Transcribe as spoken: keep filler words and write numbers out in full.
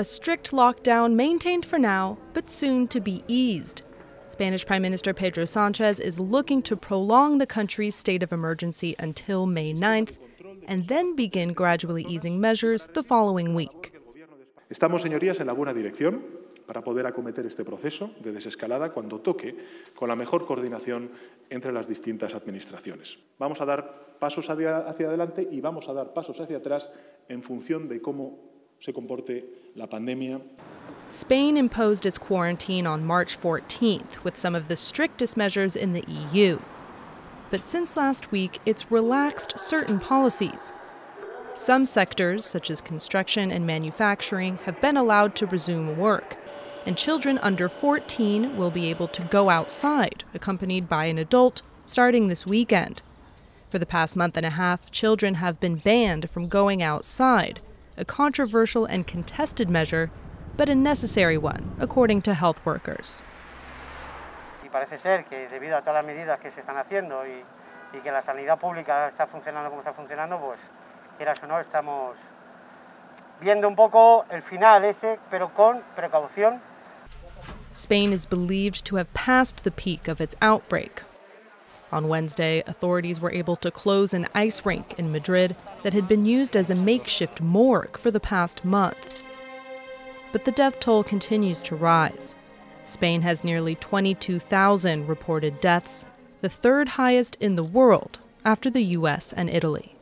a strict lockdown maintained for now, but soon to be eased. Spanish Prime Minister Pedro Sanchez is looking to prolong the country's state of emergency until May ninth, and then begin gradually easing measures the following week. Estamos, señorías, en la buena dirección para poder acometer este proceso de desescalada cuando toque, con la mejor coordinación entre las distintas administraciones. Vamos a dar pasos hacia adelante y vamos a dar pasos hacia atrás en función de cómo se comporte la pandemia. Spain imposed its quarantine on March fourteenth with some of the strictest measures in the E U. But since last week, it's relaxed certain policies. Some sectors, such as construction and manufacturing, have been allowed to resume work, and children under fourteen will be able to go outside, accompanied by an adult, starting this weekend. For the past month and a half, children have been banned from going outside, a controversial and contested measure, but a necessary one, according to health workers. Parece ser que debido a todas las medidas que se están haciendo y, y que la sanidad pública está funcionando como está funcionando, pues quieras o no, estamos viendo un poco el final ese, pero con precaución. Spain is believed to have passed the peak of its outbreak. On Wednesday, authorities were able to close an ice rink in Madrid that had been used as a makeshift morgue for the past month. But the death toll continues to rise. Spain has nearly twenty-two thousand reported deaths, the third highest in the world after the U S and Italy.